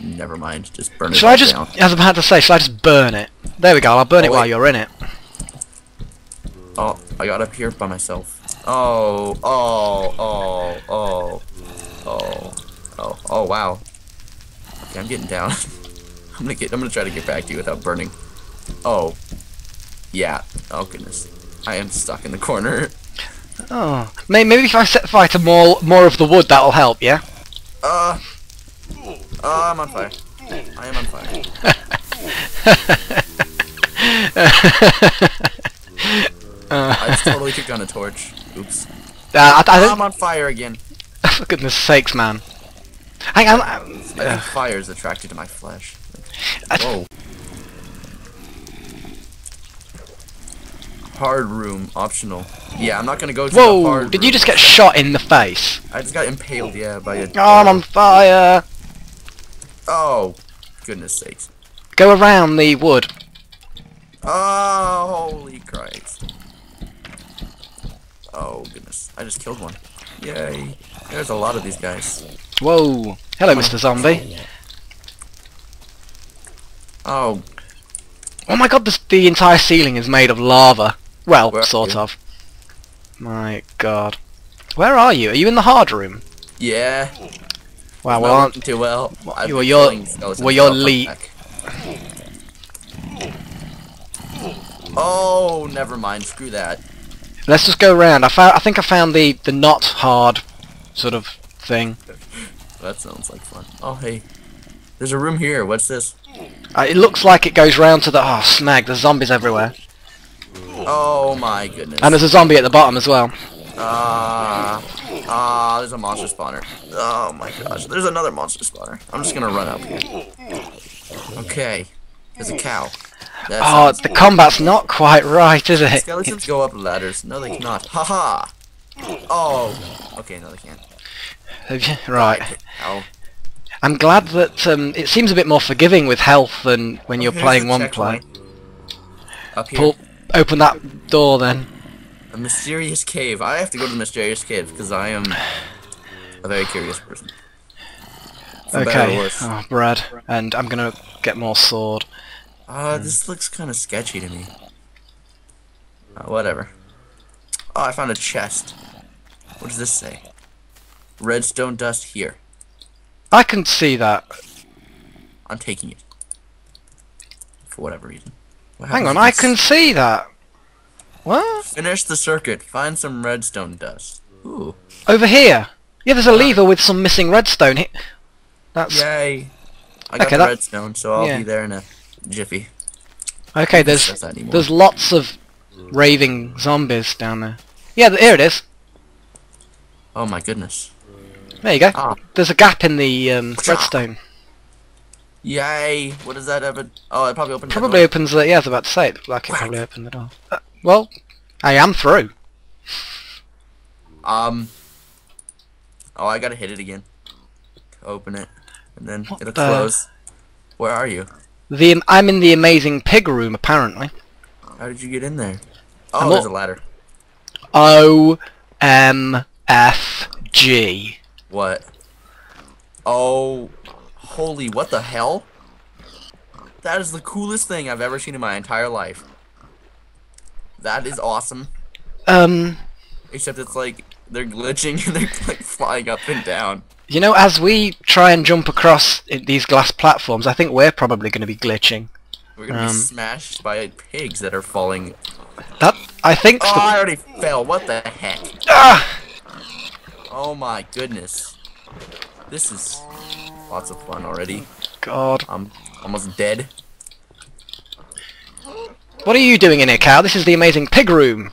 Never mind, just burn it. Shall I just, down. As I'm about to say, shall I just burn it? There we go, I'll burn it while you're in it. Oh, I got up here by myself. Oh, wow. Okay, I'm getting down. I'm gonna try to get back to you without burning. Oh. Yeah. Oh, goodness. I am stuck in the corner. Oh. Maybe if I set fire to more of the wood, that'll help, yeah? I'm on fire. I am on fire. I just totally took on a torch. Oops. I'm on fire again. For goodness sakes, man. Hang on. I think fire is attracted to my flesh. Whoa. Hard room, optional. Yeah, I'm not gonna go to the hard room. Did you just get shot in the face? I just got impaled, yeah, by a... I'm on fire! Oh, goodness sakes. Go around the wood. Oh, holy Christ. Oh, goodness. I just killed one. Yay. There's a lot of these guys. Whoa. Hello, Mr. Zombie. Oh. Oh my god, the entire ceiling is made of lava. Well, sort of. My god. Where are you? Are you in the hard room? Yeah. Wow, well, aren't too well. Well, you're leak. Oh, never mind. Screw that. Let's just go round. I think I found the not hard sort of thing. That sounds like fun. Oh, hey. There's a room here. What's this? It looks like it goes round to the... Oh, snag. There's zombies everywhere. Oh, my goodness. And there's a zombie at the bottom as well. There's a monster spawner. Oh, my gosh. There's another monster spawner. I'm just going to run up here. Okay. There's a cow. Oh, the combat's not quite right, is it? Skeletons go up ladders. No, they cannot. Haha. Oh. Okay, no, they can't. Right. Ow. I'm glad that it seems a bit more forgiving with health than when you're playing one play. Up here. Open that door then. A mysterious cave. I have to go to the mysterious cave because I am a very curious person. Okay. Oh, Brad. And I'm gonna get more sword. This looks kind of sketchy to me. Whatever. Oh, I found a chest. What does this say? Redstone dust here. I can see that. I'm taking it. For whatever reason. Hang on, I can see that. What? Finish the circuit. Find some redstone dust. Ooh. Over here. Yeah, there's a lever with some missing redstone. That's... Yay. I got the redstone, so I'll be there in a jiffy. Okay, there's lots of raving zombies down there. Yeah, here it is. Oh my goodness. There you go. Ah. There's a gap in the redstone. Yay! What does that open? Oh, it probably opens. Probably opens the. Yeah, I was about to say it. Like it probably opened the door. Well, I am through. Oh, I gotta hit it again. Open it, and then it'll close. Where are you? I'm in the amazing pig room, apparently. How did you get in there? Oh, there's a ladder. OMFG. What? Oh, holy, what the hell? That is the coolest thing I've ever seen in my entire life. That is awesome. Except it's like, they're glitching and they're like flying up and down. You know, as we try and jump across these glass platforms, I think we're probably going to be glitching. We're going to be smashed by pigs that are falling. That, I think... Oh, I already fell, what the heck? Ah! Oh my goodness. This is lots of fun already. God. I'm almost dead. What are you doing in here, cow? This is the amazing pig room.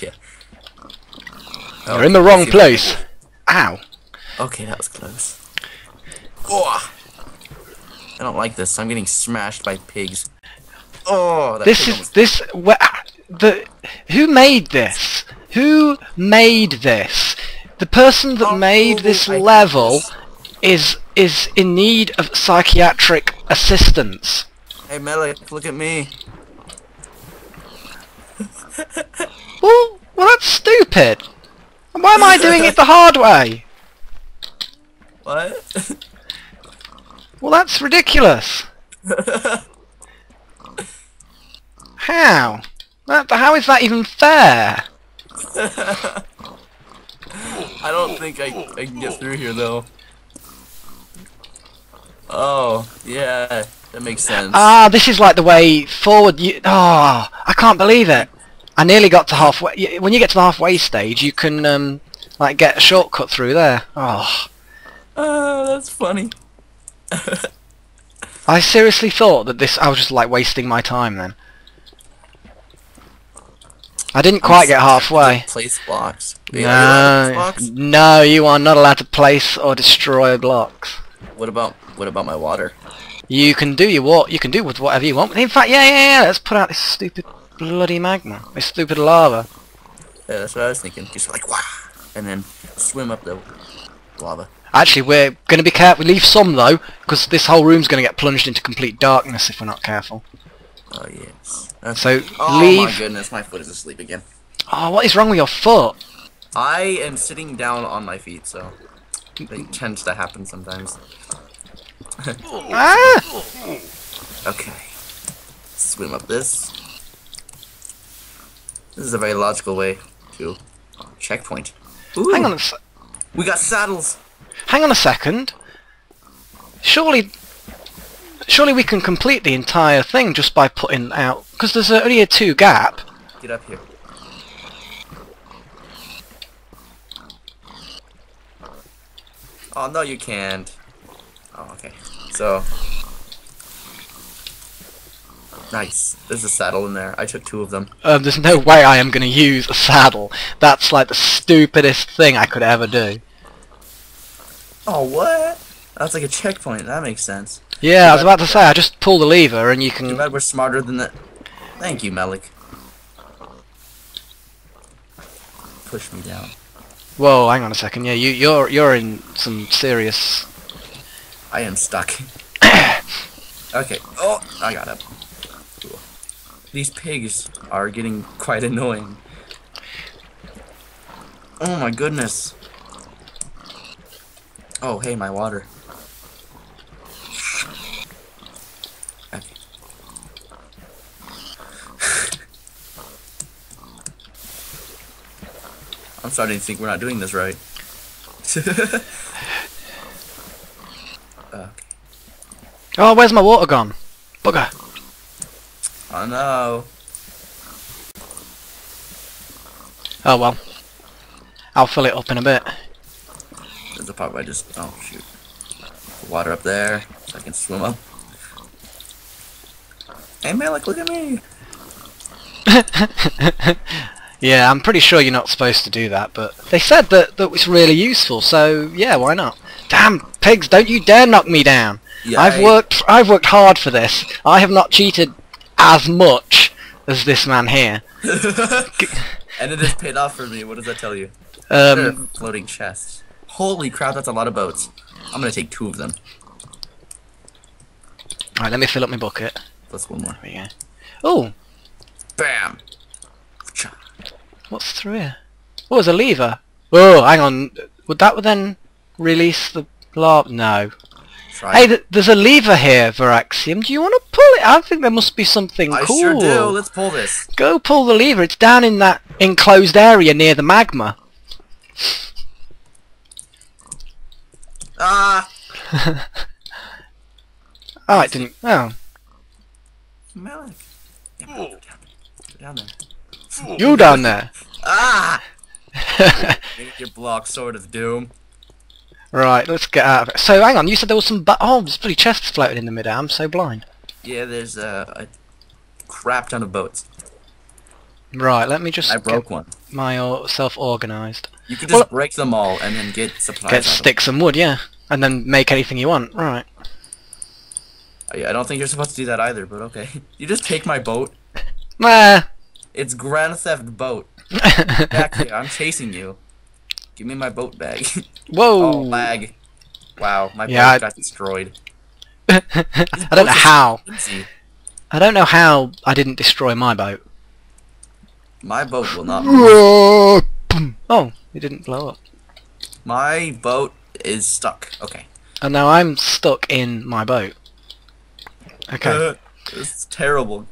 Yeah. Oh, you're in the wrong place. Ow. Okay, that was close. Oh, I don't like this. I'm getting smashed by pigs. Oh, that this is... This... who made this? Who made this? The person that made this level is in need of psychiatric assistance. Hey Melek, look at me. Well, that's stupid. Why am I doing it the hard way? What? Well, that's ridiculous. How? How is that even fair? I don't think I can get through here though. Oh, yeah, that makes sense. Ah, this is like the way forward. Oh, I can't believe it. I nearly got to halfway. When you get to the halfway stage, you can like get a shortcut through there. Oh, that's funny. I seriously thought that I was just like wasting my time then. I didn't quite get halfway. Place blocks. No, you are not allowed to place or destroy blocks. What about my water? You can do your water. You can do with whatever you want. In fact, yeah. Let's put out this stupid bloody magma. This stupid lava. Yeah, that's what I was thinking. Just like wow, and then swim up the lava. Actually, we're going to be careful. Leave some though, because this whole room's going to get plunged into complete darkness if we're not careful. Oh yes. So leave. Oh my goodness, my foot is asleep again. Oh, what is wrong with your foot? I am sitting down on my feet, so it tends to happen sometimes. Ah! Okay. Swim up this. This is a very logical way to checkpoint. Ooh. Hang on a sec. We got saddles. Hang on a second. Surely we can complete the entire thing just by putting out, because there's only a 2 gap. Get up here. Oh no, you can't. Oh, okay. So nice. There's a saddle in there. I took 2 of them. There's no way I am going to use a saddle. That's like the stupidest thing I could ever do. Oh what? That's like a checkpoint. That makes sense. Yeah, I was about to say, I just pull the lever and you can... Too bad we're smarter than that. Thank you, Melek. Push me down. Whoa, hang on a second. Yeah, you're in some serious... I am stuck. Okay. Oh, I got up. Cool. These pigs are getting quite annoying. Oh my goodness. Oh, hey, my water. I'm starting to think we're not doing this right. Oh, where's my water gone? Bugger. Oh no. Oh well. I'll fill it up in a bit. There's a part where I just... Oh shoot. Put water up there so I can swim up. Hey Melek, look at me! Yeah, I'm pretty sure you're not supposed to do that, but they said that was really useful, so yeah, why not? Damn pigs, don't you dare knock me down. Yeah, I've worked hard for this. I have not cheated as much as this man here. And it has paid off for me. What does that tell you? Floating chests. Holy crap, that's a lot of boats. I'm gonna take 2 of them. Alright, let me fill up my bucket. Plus 1 more. There we go. Oh. Bam. What's through here? Oh, there's a lever. Oh, hang on. Would that then release the blob? No. Try hey, there's a lever here, Veraxium. Do you want to pull it? I think there must be something cool. I sure do. Let's pull this. Go pull the lever. It's down in that enclosed area near the magma. Ah. Oh, it didn't. Oh. Melek. Yeah, go down there. You down there! Ah! Your block, Sword of Doom. Right, let's get out of it. So, hang on, you said there was some... Oh, there's bloody chests floating in the midair. I'm so blind. Yeah, there's a crap ton of boats. Right, let me just... I broke one. Myself organised. You can just break them all and then get supplies. Get sticks and wood, yeah. And then make anything you want. Right. I don't think you're supposed to do that either, but okay. You just take my boat? Nah. It's Grand Theft Boat. Back here, I'm chasing you. Give me my boat bag. Whoa! Oh, lag. Wow, my boat got destroyed. I don't know how. I don't know how I didn't destroy my boat. My boat will not. Oh, it didn't blow up. My boat is stuck. Okay. And now I'm stuck in my boat. Okay. It's terrible.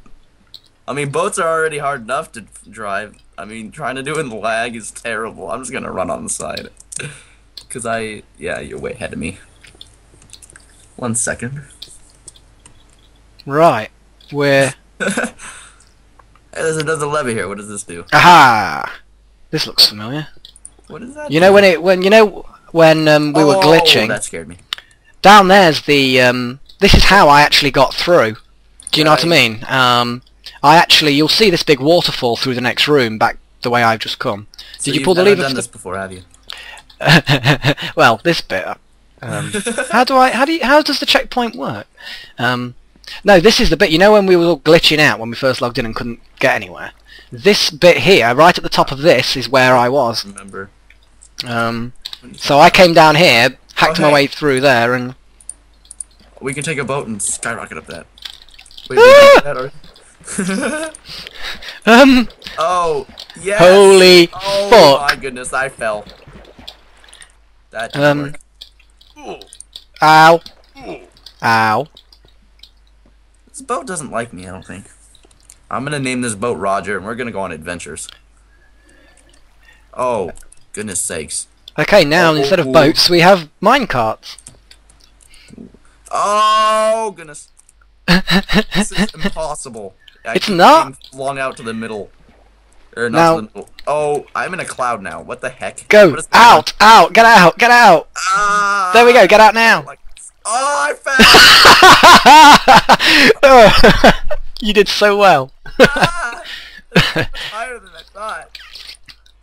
I mean, boats are already hard enough to drive. I mean, trying to do it in lag is terrible. I'm just gonna run on the side. Cause yeah, you're way ahead of me. 1 second. Right. Where? There's another lever here. What does this do? Aha! This looks familiar. What is that? You know, when we were glitching. Oh, that scared me. Down there's the This is how I actually got through. Do you know what I mean? I actually, you'll see this big waterfall through the next room back the way I've just come. So did you pull the lever? You've never done this before, have you? Well, this bit. How does the checkpoint work? No, this is the bit. You know when we were all glitching out when we first logged in and couldn't get anywhere. This bit here, right at the top of this, is where I was. Remember. So I came down here, hacked my way through there, and we can take a boat and skyrocket up that. Wait, Oh yeah. Holy fuck! Oh my goodness, I fell. That didn't work. Ow. Ow. This boat doesn't like me, I don't think. I'm gonna name this boat Roger, and we're gonna go on adventures. Oh, goodness sakes. Okay, now instead of boats, we have minecarts. Oh, goodness. This is impossible. It's not. Long out to the middle. Or not to the middle. Oh, I'm in a cloud now. What the heck? Go. Out. Out. Get out. Get out. There we go. Get out now. Oh, I fell. You did so well. Higher than I thought.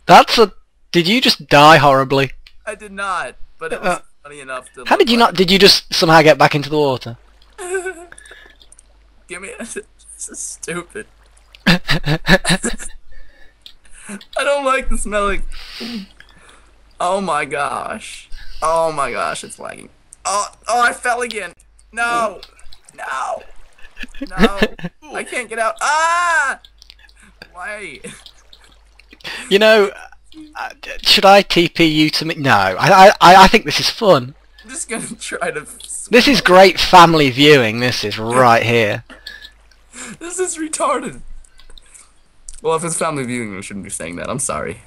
That's a... Did you just die horribly? I did not, but it was funny enough to... How did you not... Did you just somehow get back into the water? Give me... This is stupid. I don't like the smelling. Oh my gosh. Oh my gosh, it's lagging. Oh, I fell again. No. No. No. I can't get out. Ah! Why? You know, should I TP you to me? No, I think this is fun. I'm just gonna try to... This is great family viewing, this is right here. This is retarded. Well, if it's family viewing, we shouldn't be saying that, I'm sorry.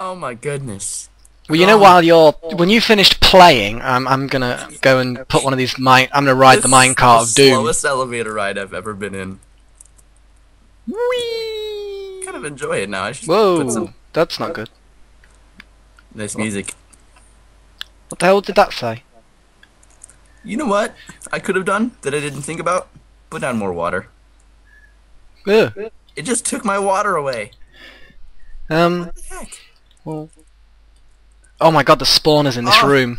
Oh my goodness. Well, you know, when you finished playing, I'm gonna go and put one of these I'm gonna ride the minecart of doom. Slowest elevator ride I've ever been in. Whee! Kind of enjoy it now. I should put some... That's not good. Nice music. What the hell did that say? You know what I could have done that I didn't think about? Put down more water. Yeah. It just took my water away. What the heck? Well. Oh my god, the spawners in this room.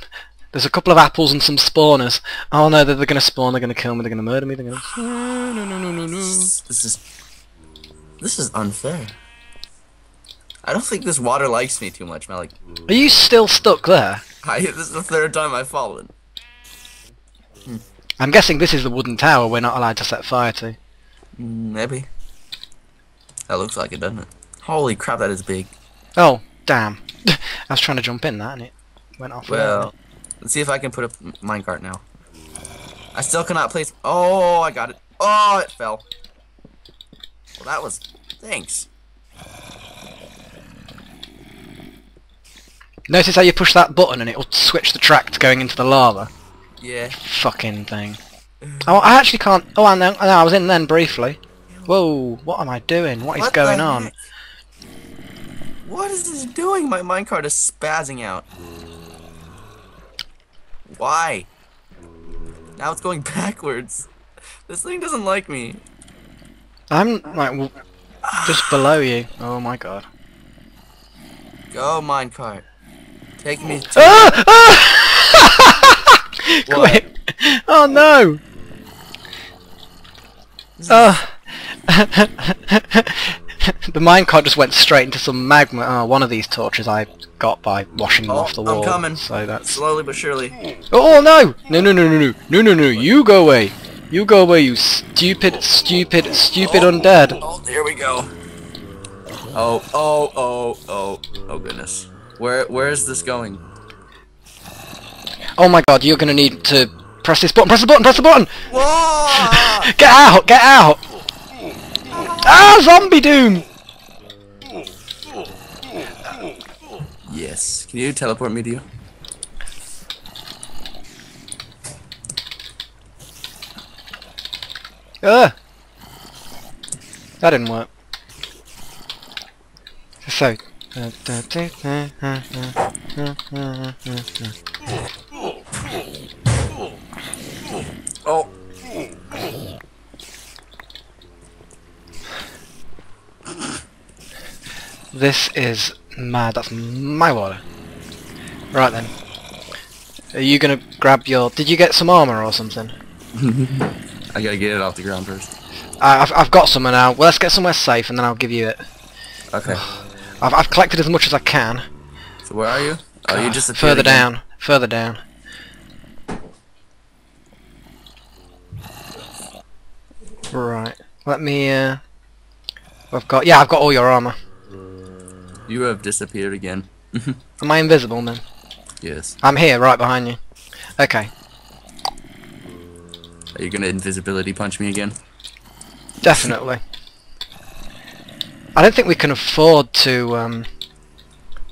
There's a couple of apples and some spawners. Oh no, they're gonna spawn, they're gonna kill me, they're gonna murder me, they're gonna... No. This is unfair. I don't think this water likes me too much, Melek. Are you still stuck there? This is the third time I've fallen. I'm guessing this is the wooden tower we're not allowed to set fire to. Maybe. That looks like it, doesn't it? Holy crap, that is big. Oh, damn. I was trying to jump in that and it went off. Well, let's see if I can put a minecart now. I still cannot place. Oh, I got it. Oh, it fell. Well, that was... Thanks. Notice how you push that button and it will switch the track to going into the lava. Yeah. Fucking thing. Oh, I actually can't... Oh, I know. I was in then briefly. Whoa, what am I doing? What is going on? What is this doing? My minecart is spazzing out. Why? Now it's going backwards. This thing doesn't like me. I'm like just below you. Oh my god. Go minecart. Take me to... Quick! Oh no! The minecart just went straight into some magma. Oh, one of these torches I got by washing them off the wall. I'm coming. So that's... Slowly but surely. Oh no! No! You go away! You go away, you stupid undead! Oh, there we go. Oh goodness. Where is this going? Oh my god, you're gonna need to press this button, press the button, press the button! Whoa! Get out, get out! Ah, zombie doom! Yes, can you teleport me to you? That didn't work. So... Oh! This is mad. That's my water. Right then. Are you gonna grab your... Did you get some armor or something? I gotta get it off the ground first. I've got some now. Well, let's get somewhere safe and then I'll give you it. Okay. I've collected as much as I can. So where are you? Oh, you just further again. Down. Further down. Right. Let me. I've got. Yeah, I've got all your armor. You have disappeared again. Am I invisible then? Yes. I'm here, right behind you. Okay. Are you gonna invisibility punch me again? Definitely. I don't think we can afford to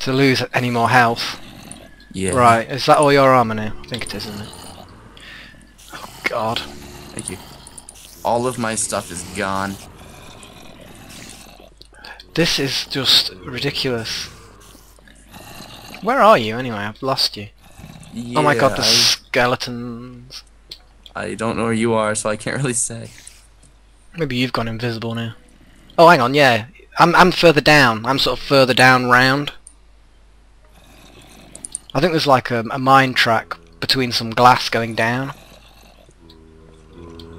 lose any more health. Yeah. Right. Is that all your armor now? I think it is, isn't it? Oh god. Thank you. All of my stuff is gone. This is just ridiculous. Where are you anyway? I've lost you. Yeah, oh my god, the skeletons. I don't know where you are, so I can't really say. Maybe you've gone invisible now. Oh, hang on, yeah. I'm further down. I'm sort of further down round. I think there's like a mine track between some glass going down.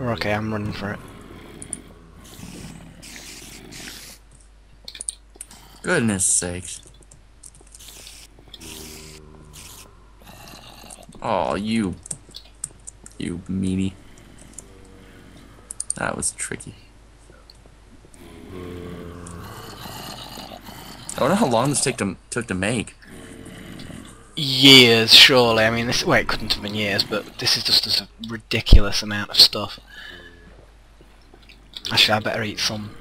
Oh, okay, I'm running for it. Goodness sakes. Oh, you meanie. That was tricky. I wonder how long this took to make. Years, surely. I mean, well, it couldn't have been years, but this is just a ridiculous amount of stuff. Actually, I better eat some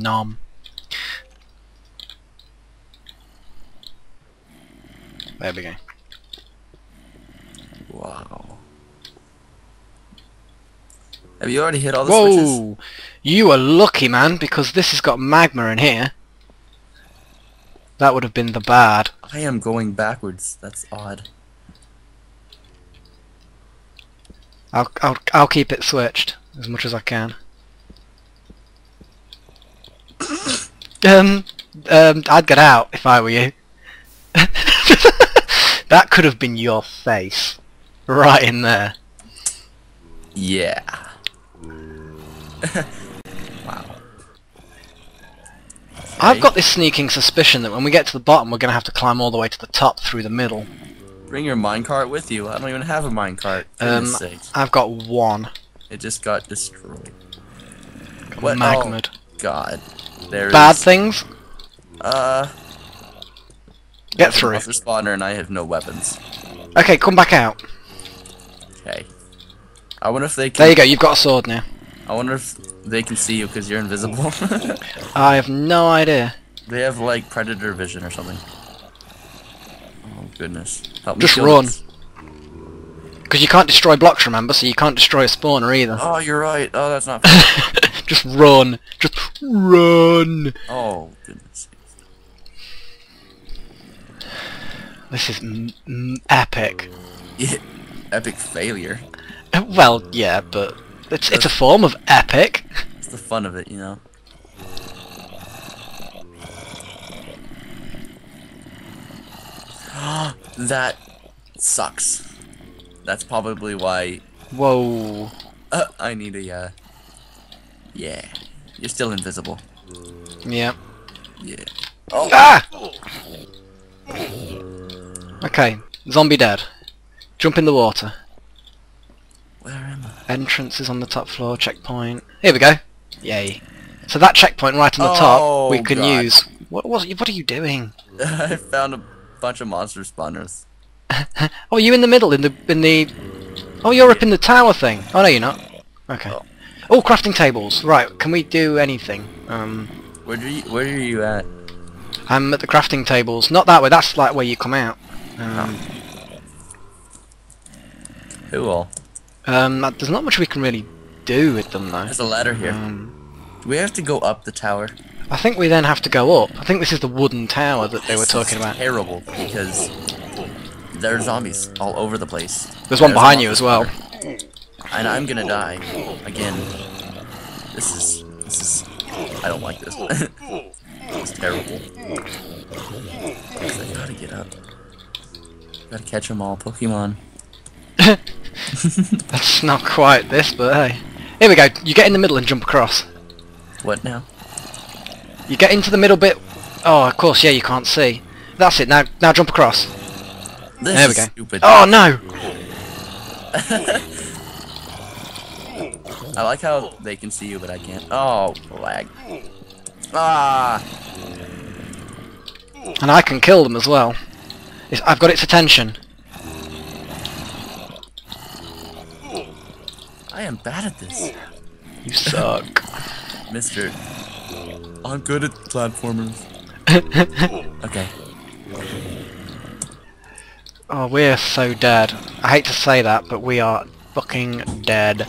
nom. There we go. Wow. Have you already hit all the switches? Whoa! You are lucky, man, because this has got magma in here. That would have been the bad. I am going backwards. That's odd. I'll keep it switched as much as I can. I'd get out if I were you. That could have been your face, right in there. Yeah. Wow. I've got this sneaking suspicion that when we get to the bottom we're going to have to climb all the way to the top through the middle. Bring your minecart with you. I don't even have a minecart. I've got one. It just got destroyed. What? Magmad. Oh, god. There bad is... things? Get through. Off the spawner and I have no weapons. Okay, come back out. Okay. I wonder if they can... There you go, you've got a sword now. I wonder if they can see you because you're invisible. I have no idea. They have like predator vision or something. Oh goodness! Help me just run. Because you can't destroy blocks, remember? So you can't destroy a spawner either. Oh, you're right. Oh, that's not. Just run. Just run. Oh goodness. This is epic. Yeah. Epic failure. Well, yeah, but. It's a form of epic. It's the fun of it, you know. That sucks. That's probably why. Whoa. I need a. Yeah. You're still invisible. Yeah. Yeah. Oh. Ah! Okay. Zombie dead. Jump in the water. Where am I? Entrance is on the top floor, checkpoint. Here we go. Yay. So that checkpoint right on the top we can use. What are you doing? I found a bunch of monster spawners. Oh, you in the middle in the. Oh, you're up in the tower thing. Oh no, you're not. Okay. Oh, crafting tables. Right. Can we do anything? Where are you at? I'm at the crafting tables. Not that way. That's like where you come out. Who all? There's not much we can really do with them though. There's a ladder here. Do we have to go up the tower? I think we then have to go up. I think this is the wooden tower that they were talking about. Terrible, because there are zombies all over the place. There's one behind you as well. And I'm gonna die again. This is. I don't like this. It's terrible. I gotta get up. Gotta catch them all, Pokemon. That's not quite this, but hey. Here we go. You get in the middle and jump across. What now? You get into the middle bit. Oh, of course, yeah, you can't see. That's it. Now jump across. This there we go. Stupid. Oh no! I like how they can see you, but I can't. Oh, lag. Ah. And I can kill them as well. I've got its attention. I am bad at this. You suck, Mister. I'm good at platformers. Okay. Oh, we're so dead. I hate to say that, but we are fucking dead.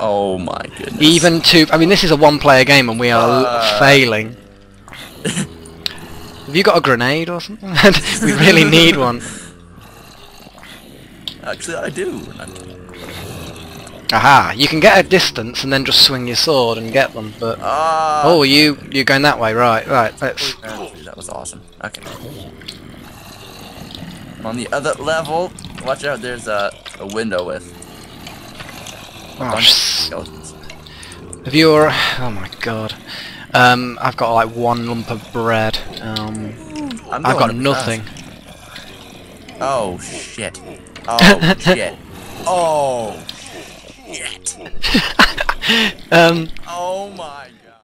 Oh my goodness. Even two... I mean, this is a one-player game and we are failing. Have you got a grenade or something? We really need one. Actually, I do. Aha, you can get a distance and then just swing your sword and get them, but... Oh, you're going that way, right, let's... That was awesome, okay. On the other level, watch out, there's a window with... Oh, skeletons. Have you... Oh my god. I've got like one lump of bread. I've got nothing. Oh shit. Oh shit. Oh shit. Oh my